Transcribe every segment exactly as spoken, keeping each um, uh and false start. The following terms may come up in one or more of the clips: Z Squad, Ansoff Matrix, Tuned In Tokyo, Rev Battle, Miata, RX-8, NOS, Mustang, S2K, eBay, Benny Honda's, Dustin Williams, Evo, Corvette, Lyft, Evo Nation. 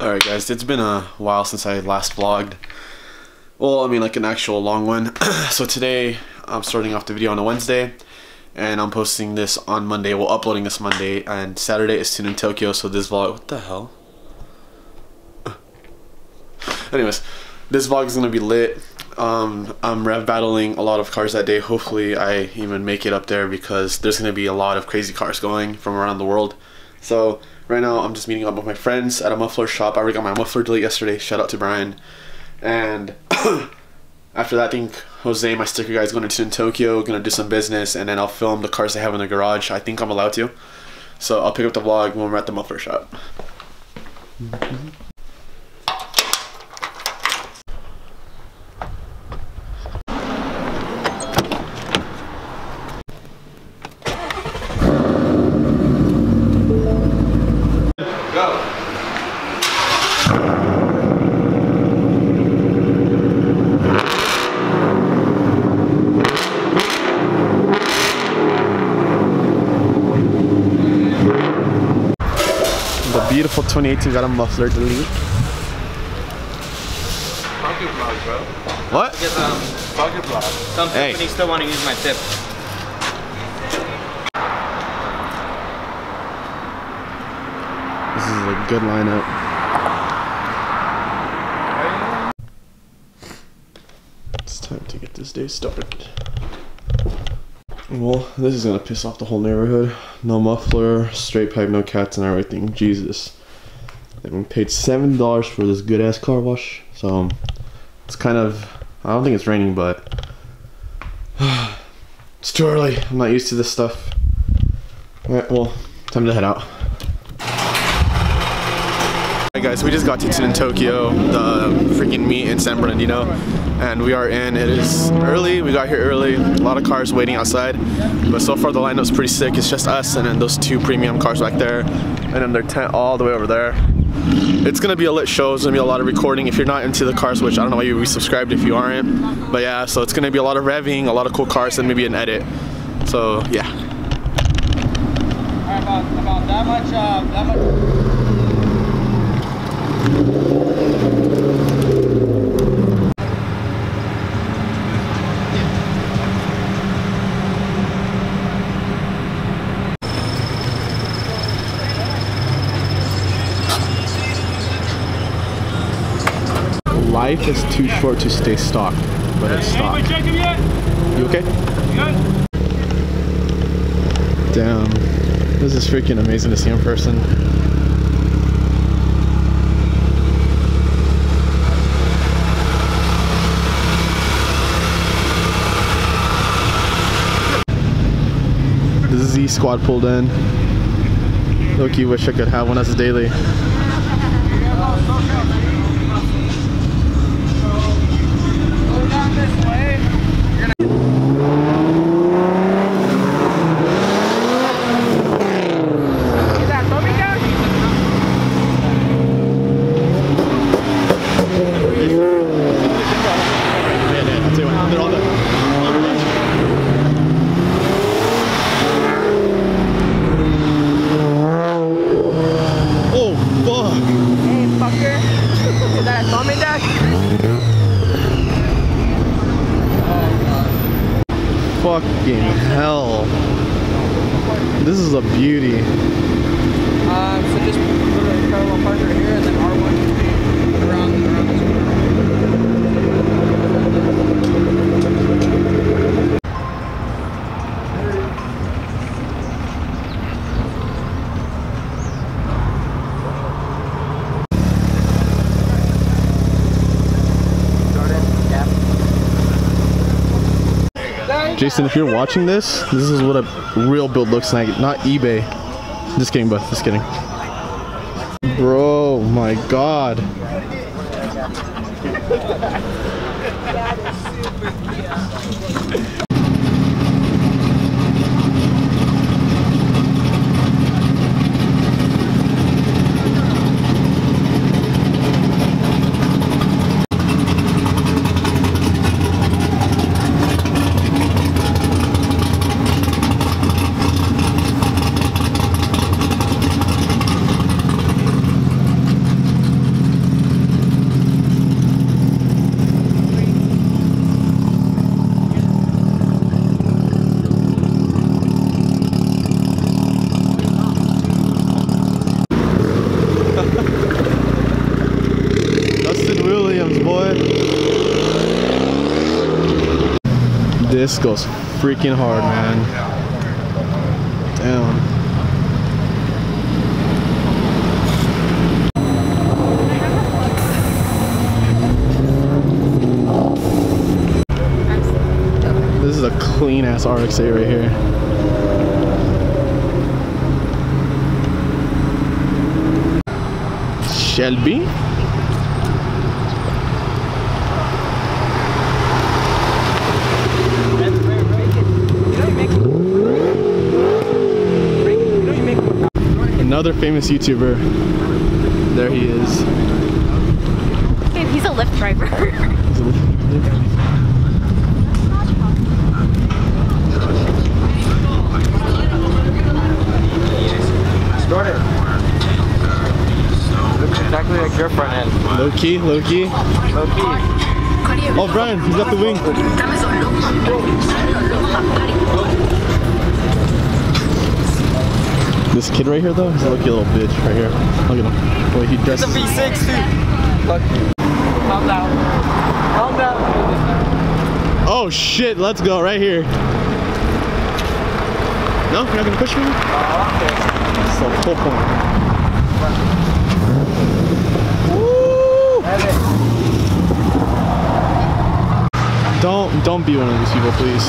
Alright guys, it's been a while since I last vlogged. Well, I mean like an actual long one. So today I'm starting off the video on a Wednesday and I'm posting this on Monday, well uploading this Monday, and Saturday is Tuned In Tokyo, so this vlog, what the hell? Anyways, this vlog is gonna be lit. Um, I'm rev battling a lot of cars that day. Hopefully I even make it up there because there's gonna be a lot of crazy cars going from around the world. So right now I'm just meeting up with my friends at a muffler shop. I already got my muffler delete yesterday, shout out to Brian. And after that I think Jose, my sticker guy, is going to Tuned In Tokyo, gonna do some business, and then I'll film the cars they have in the garage. I think I'm allowed to. So I'll pick up the vlog when we're at the muffler shop. Mm-hmm. Beautiful twenty eighteen got a muffler delete. Pocket blog, bro. What? Because, um, pocket blog. Some hey. Companies still want to use my tip. This is a good lineup. It's time to get this day started. Well, this is gonna piss off the whole neighborhood. No muffler, straight pipe, no cats and everything. Jesus. We paid seven dollars for this good ass car wash. So, it's kind of, I don't think it's raining, but it's too early. I'm not used to this stuff. Alright, well, time to head out. Hey guys, we just got to Tuned In Tokyo, the freaking meet in San Bernardino, and we are in. It is early, we got here early, a lot of cars waiting outside, but so far the lineup's pretty sick. It's just us and then those two premium cars back there, and then their tent all the way over there. It's gonna be a lit show, it's gonna be a lot of recording. If you're not into the cars, which I don't know why you'd be subscribed if you aren't, but yeah, so it's gonna be a lot of revving, a lot of cool cars, and maybe an edit. So, yeah. Alright, about, about that much, uh, that much. Life is too short to stay stocked, but it's stocked. You okay? Damn, this is freaking amazing to see in person. The Z Squad pulled in. Loki, wish I could have one as a daily. Fucking hell. This is a beauty. Uh, so just put a parallel park right here and then R one can be around and around this Jason, if you're watching this, this is what a real build looks like, not eBay. Just kidding, bud. Just kidding. Bro, my God. This goes freaking hard, man. Damn. This is a clean ass R X eight right here. Shelby. Another famous YouTuber. There he is. Dude, he's a Lyft driver. He's a Lyft driver. Exactly like your front end. Low key, low key. Low key. Oh, Brian, he's got the wing. This kid right here, though, he's a lucky little bitch right here. Look at him. Boy, he dresses. It's a V six, dude. Lucky. Calm down. Calm down. Oh, shit. Let's go right here. No, you're not going to push me? Oh, okay. It's the whole point. Don't don't be one of these people, please.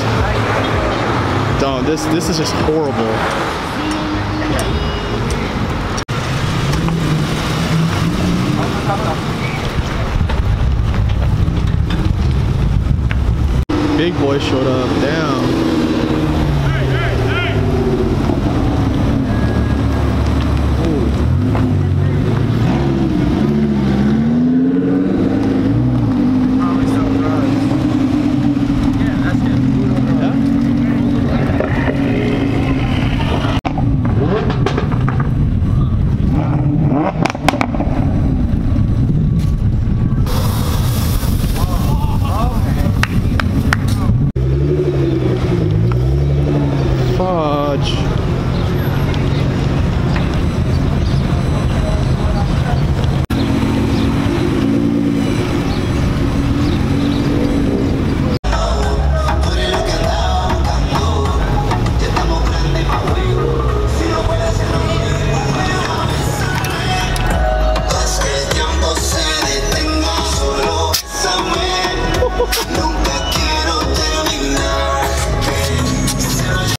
Don't. This this is just horrible. Big boy showed up. Down.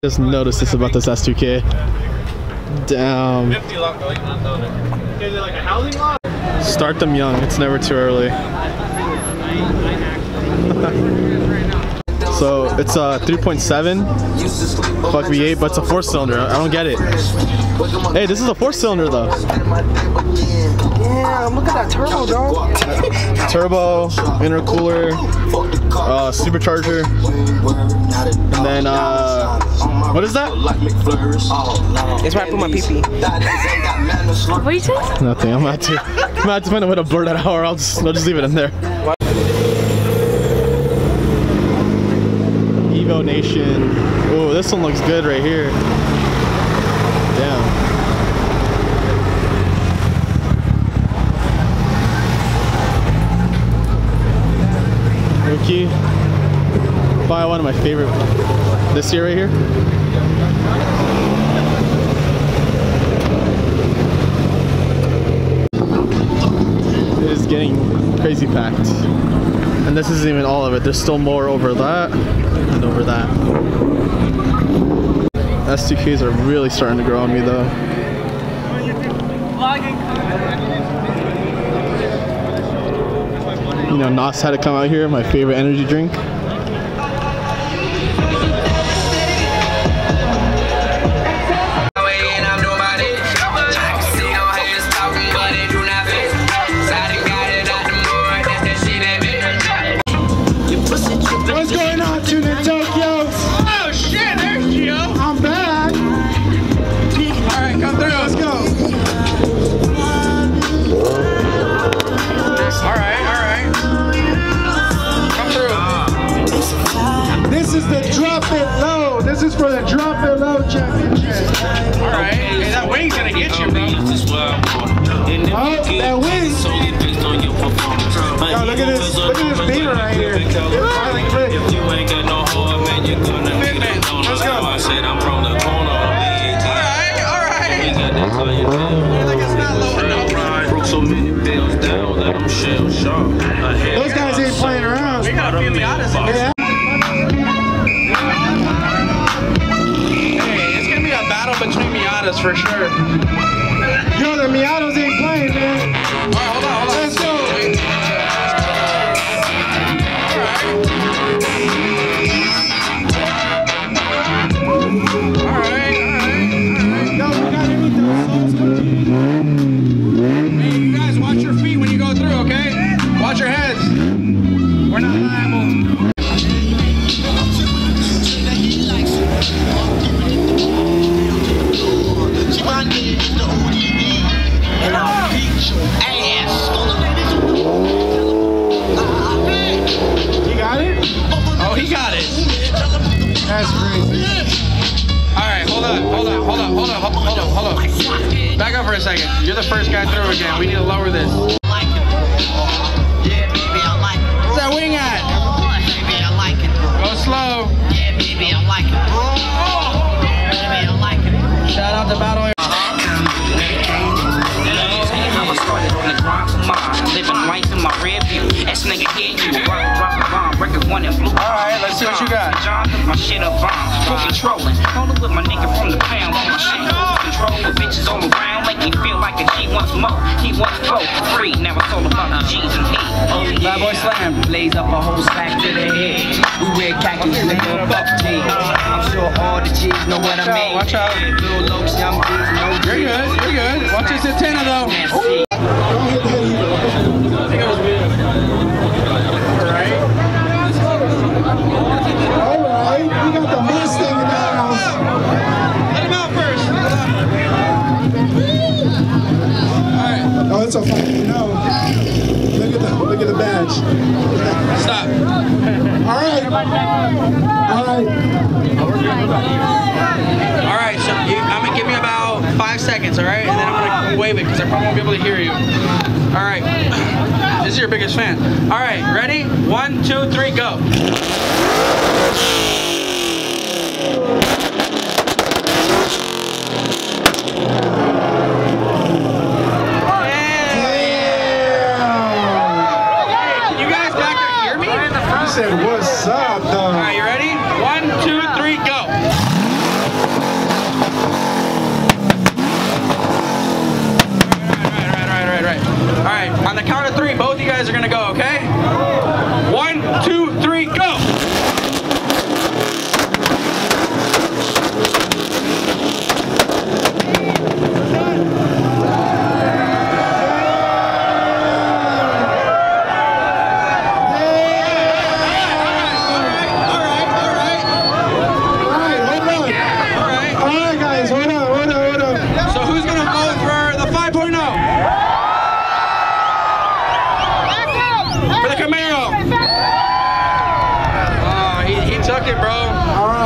Just noticed this about this S two K. Damn. Start them young, it's never too early. So it's a three point seven, fuck V eight, but it's a four cylinder. I don't get it. Hey, this is a four cylinder though. Yeah, look at that turbo, dog. Turbo, intercooler, uh, supercharger, and then uh, what is that? It's where I put my pee pee. What are you saying? Nothing. I'm not. I'm gonna have to find a way to blur that out, or I'll just I'll just leave it in there. Evo Nation. Oh, this one looks good right here. Damn. Probably one of my favorite this year right here. It is getting crazy packed, and this isn't even all of it. There's still more over that and over that. S two Ks are really starting to grow on me though. You know, N O S had to come out here, my favorite energy drink. What's going on, Tuned In Tokyo? Oh shit, there's Gio. I'm back. Alright, come through, let's go. Alright. This is the Drop It Low. This is for the Drop It Low championship. All right. Hey, that wing's gonna get you, bro. Oh, that wing! Yo, look at this. Look at this beaver right here. It's finally clicked. bills down, let them shell sharp. Those guys ain't playing around. We got a Benny Honda's in this. Hey, it's gonna be a battle between Miatas for sure. Yo, the Miatas ain't playing, man. All right, hold on, hold on. Let's go. That's crazy. Alright, hold on, hold on, hold on, hold on, hold on, hold on. Back up for a second. You're the first guy through again. We need to lower this. Where's that wing at? Go slow. Shout out to Battle Air. Alright, let's see what you got. My shit up bomb, full controlling. Hold with my nigga from the pound. My shit control with bitches all around. Make me feel like a G once more. He wants four, three. Now it's all about the G's and P's. Oh yeah. Bad boy slam. Blaze up a whole sack to the head. We wear khakis, nigga, fuck G's. I'm sure all the G's know what I mean. Watch out. Little lopes, young G's, no G's. You're good, you're good. Watch this antenna though. Alright, we got the Mustang in the house. Let him out first. Alright. Oh, it's so funny. No. Look at the look at the badge. Stop. Alright. Alright. Alright, so you, I'm gonna give me about five seconds, alright? And then I'm gonna wave it because I probably won't be able to hear you. Alright. This is your biggest fan. Alright, ready? One, two, three, go. What's up, though? All right, you ready? One, two, three, go. All right, all right, all right, all right, all right, all right. All right, on the count of three, both you guys are going to go, okay? One, two, three, go.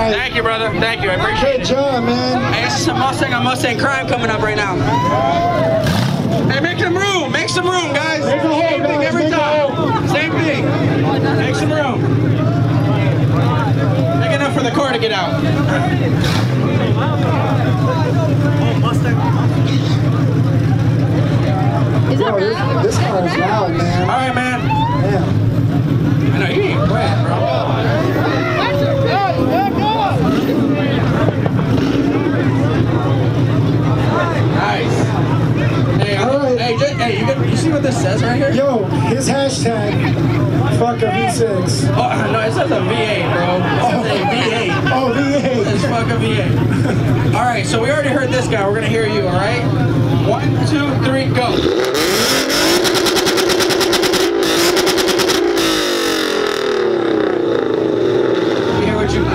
Thank you, brother. Thank you. I appreciate it. Good job, man. Hey, this is a Mustang on Mustang Crime coming up right now. Hey, make some room. Make some room, guys. Same thing guys. every make time. Same thing. Make some room. Make enough for the car to get out. Is that right? This car is loud, man. All right, man. Yeah. I know you ain't wet, bro. That's a good, good. Nice. Hey, right. hey, just, hey you, can, you see what this says right here? Yo, his hashtag, fuck a V six. Oh, no, it says a V eight, bro. It says a V eight. Oh, V eight. It says fuck a V eight. All right, so we already heard this guy. We're going to hear you, all right? One, two, three, go.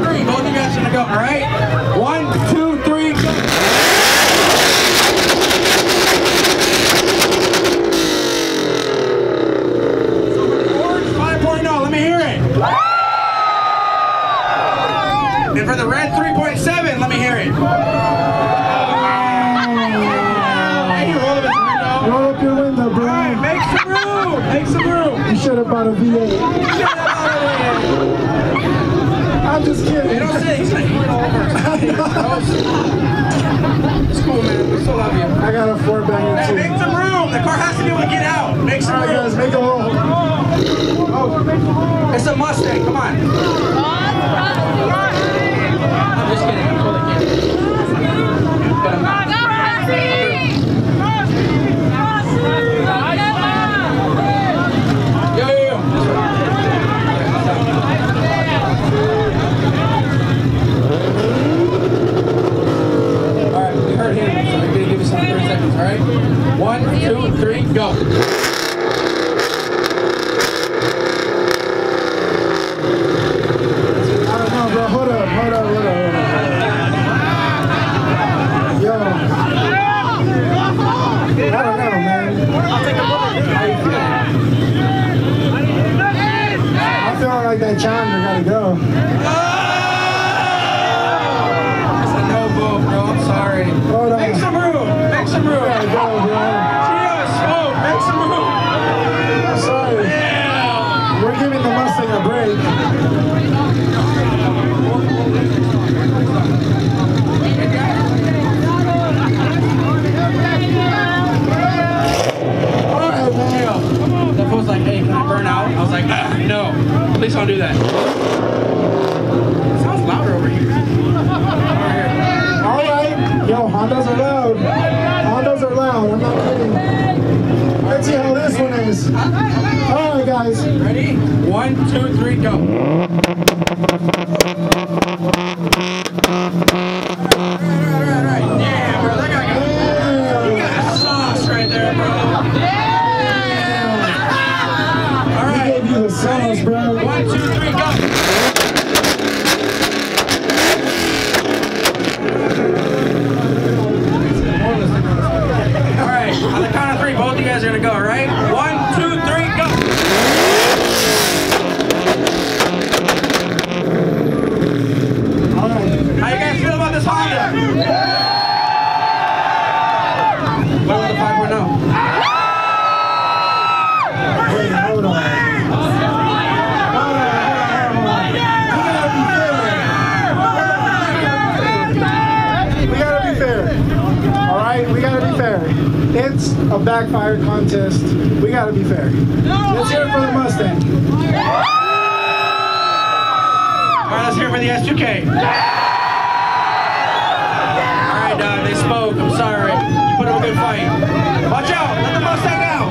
Three, both you guys are gonna go, all right? One, two, three, go. five point oh, let me hear it. And for the red three point seven, let me hear it. Make some room. You should have bought a V eight. You should have bought a V eight. I'm just kidding. They don't say he's like, It's cool, man. We still love you. I got a four banger too. Hey, make some room. The car has to be able to get out. Make some room. All right, guys, make a room. Oh. It's a Mustang. Come on. I'm just kidding. I'm totally kidding. But I'm not. Alright? One, two, three, go. Backfire contest. We gotta be fair. Let's hear it for the Mustang. Alright, let's hear it for the S two K. Alright, dog, they spoke. I'm sorry. You put up a good fight. Watch out! Let the Mustang out!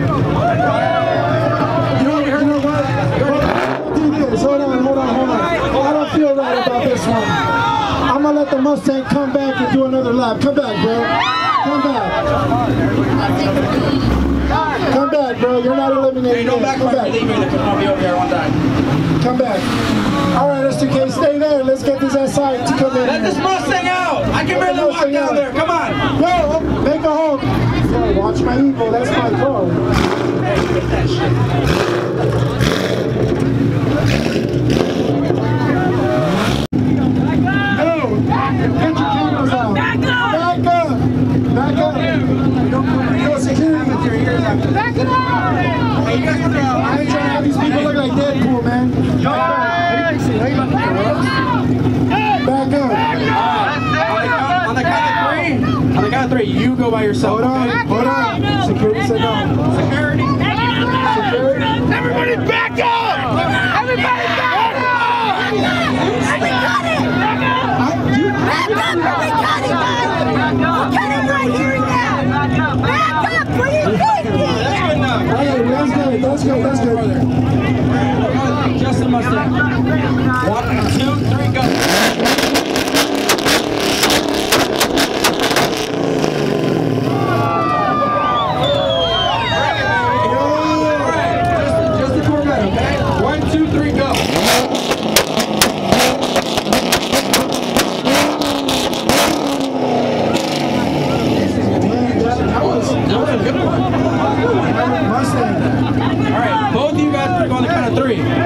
You don't hear no one. Hold on, hold on, hold on. I don't feel right about this one. I'm gonna let the Mustang come back and do another lap. Come back, bro. Come back. Come back, bro. You're not eliminated. Come back. Come back. All right, S two K, stay there. Let's get this S I to come in. Let this Mustang out. I can barely walk down there. Come on. Go. Make a home. Watch my Evo. That's my car. Hey, get that shit. Yo, get your cameras out. Back up. Back up! We don't put security with your ears after this. Back it up! Hey, you guys want to go? I ain't trying to have these people look like Deadpool, man. Back up! Back up! Back up! On the count of three! On the count of three, you go by yourself. Hold on! Hold on! Security said no. Security! Security! Everybody back up! Everybody back up! We got it! Back up! We got it, guys! Let's go, let's go. Just the Mustang. One, two, three, go. Just, just the Corvette, okay? One, two, three, go. That was, that was a good one. Mustang. Alright, both of you guys are going to count of three. Hold on,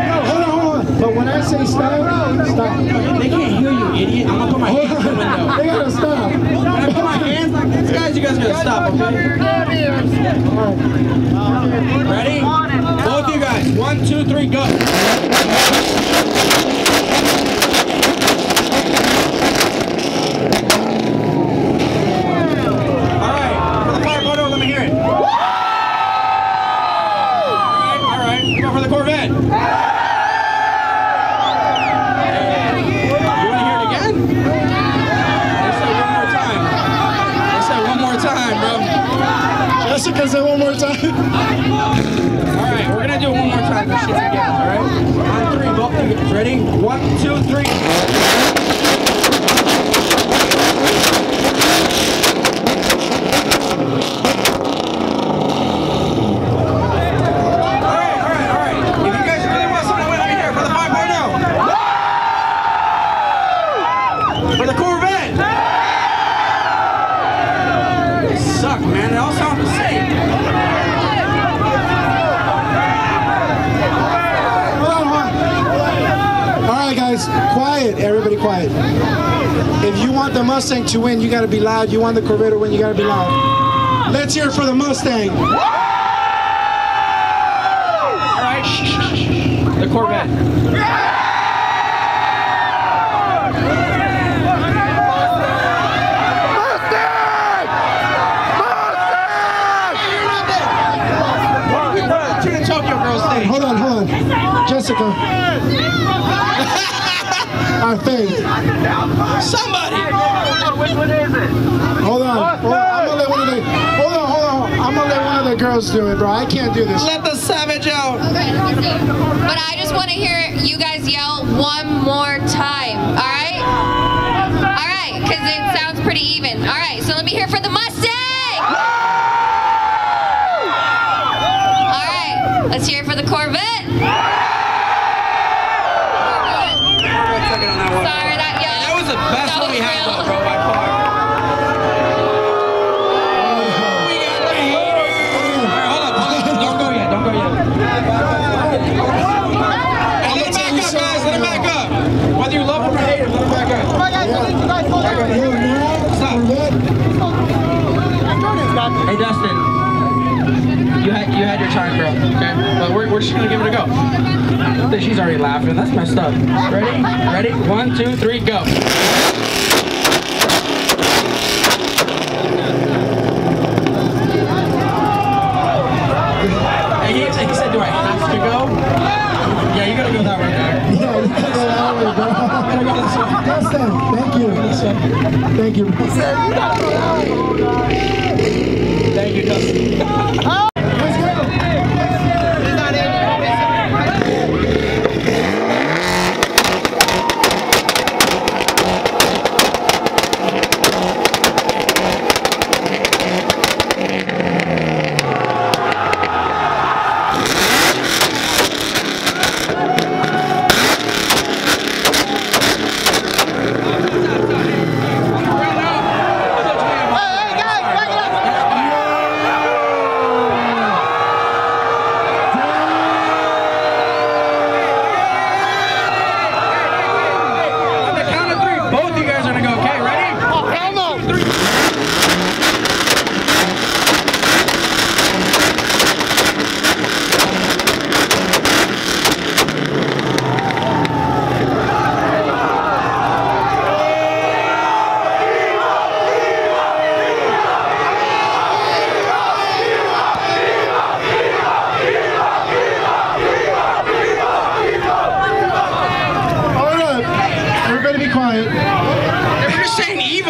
hold on. But when I say stop, stop. They can't hear you, idiot. I'm going to put my hands in the window. They got to stop. When I put my hands like this, guys, you guys are going to stop, okay? Ready? Both of you guys. One, two, three, go. to say one more time? Alright, we're going to do it one more time for shits and giggles, alright? On three, both of you guys. Ready? One, two, three. Quiet, everybody quiet. If you want the Mustang to win, you gotta be loud. You want the Corvette to win, you gotta be loud. Let's hear it for the Mustang. All right, the Corvette. Mustang! Mustang! Mustang! Tuned In Tokyo, girls. Hold on, hold on. Jessica. I think. Somebody! Which one is it? Hold on. Hold on. I'm gonna let one of the, hold on, hold on. I'm gonna let one of the girls do it, bro. I can't do this. Let the savage out. Okay, okay. But I just want to hear you guys yell one more time. All right? All right, because it sounds pretty even. All right, so let me hear for the Mustang! All right, let's hear it for the Corvette. Hey Dustin, you had you had your time, bro. Okay, but we're we're just gonna give it a go. She's already laughing. That's messed up. Ready? Ready? One, two, three, go. Hey, he, he said, "Do I have to go?" Yeah, you gotta go that way. Yeah, you gotta go. Thank you. Thank you. Thank you, Dustin. Oh! Let's go! It's not in there.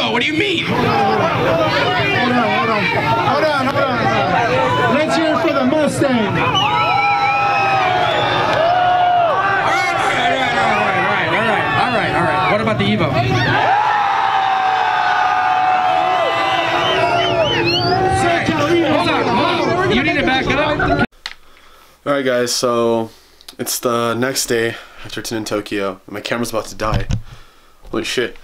What do you mean? Hold on, hold on, hold on, hold on. Let's hear it for the Mustang. All right, all right, all right, all right, all right, all right, all right. What about the Evo? Hold on, hold on. You need to back it up. All right, guys. So it's the next day after Tuned In Tokyo. My camera's about to die. Holy shit.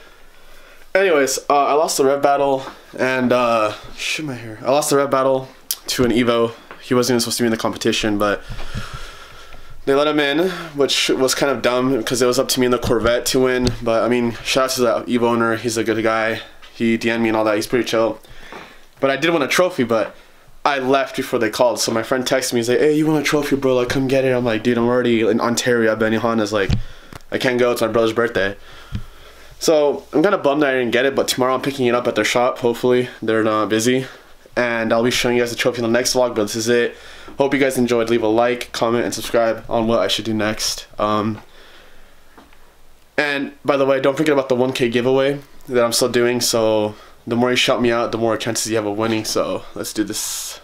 Anyways, uh, I lost the rep battle, and, uh, shit my hair. I lost the rep battle to an Evo. He wasn't even supposed to be in the competition, but they let him in, which was kind of dumb, because it was up to me and the Corvette to win. But, I mean, shout out to the Evo owner. He's a good guy. He D M'd me and all that. He's pretty chill. But I did win a trophy, but I left before they called. So my friend texted me, he's like, "Hey, you won a trophy, bro? Like, come get it." I'm like, "Dude, I'm already in Ontario at Benny Honda's. Like, I can't go. It's my brother's birthday." So I'm kind of bummed that I didn't get it, but tomorrow I'm picking it up at their shop. Hopefully they're not busy, and I'll be showing you guys the trophy in the next vlog. But this is it. Hope you guys enjoyed. Leave a like, comment, and subscribe on what I should do next. Um, and by the way, don't forget about the one K giveaway that I'm still doing. So the more you shout me out, the more chances you have of winning. So let's do this.